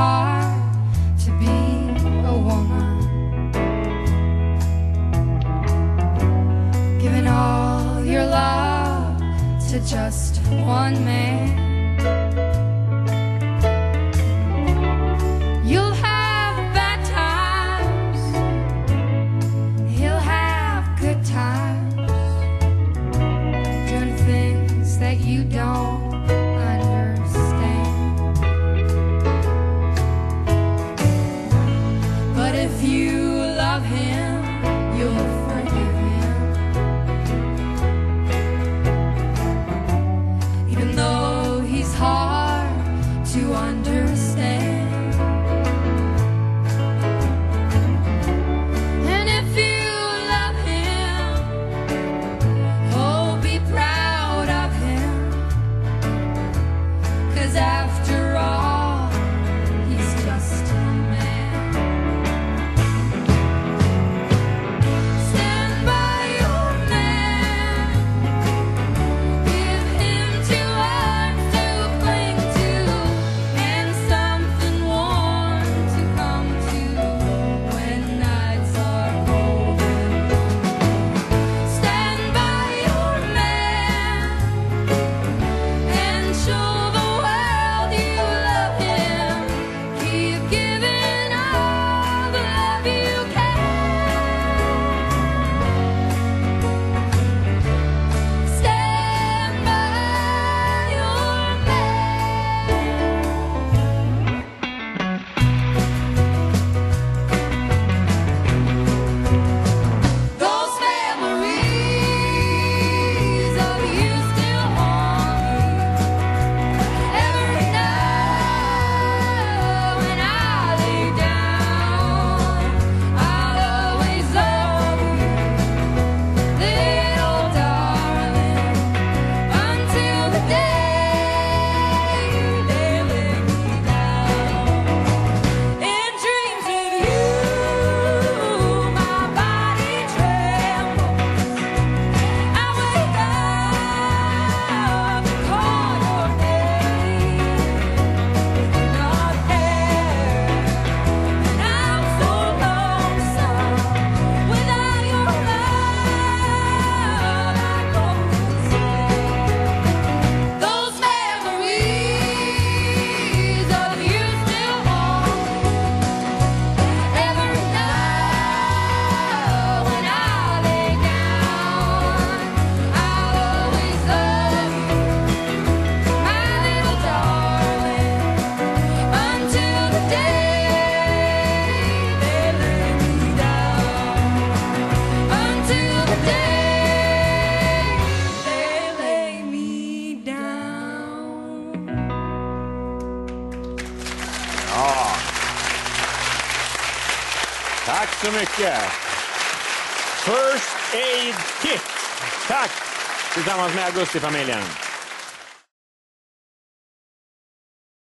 hard to be a woman, giving all your love to just one man. You don't understand, but if you love him, you'll forgive him, even though he's hard to understand. After all, he's just a man. Stand by your man, give him two arms to cling to, and something warm to come to when nights are cold and long. Stand by your man and show tack så mycket. First Aid Kit. Tack. Tillsammans med Augustifamiljen.